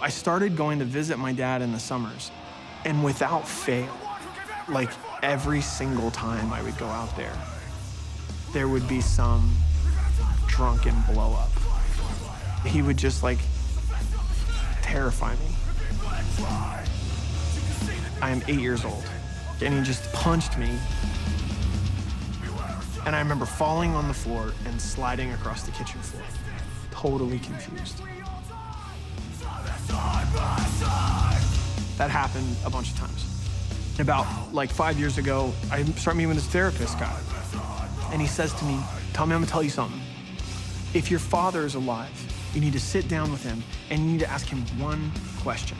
I started going to visit my dad in the summers, and without fail, like every single time I would go out there, there would be some drunken blow up. He would just like terrify me. I am 8 years old, and he just punched me. And I remember falling on the floor and sliding across the kitchen floor, totally confused. That happened a bunch of times. About like 5 years ago, I started meeting with this therapist guy. And he says to me, Tommy, I'm gonna tell you something. If your father is alive, you need to sit down with him and you need to ask him one question.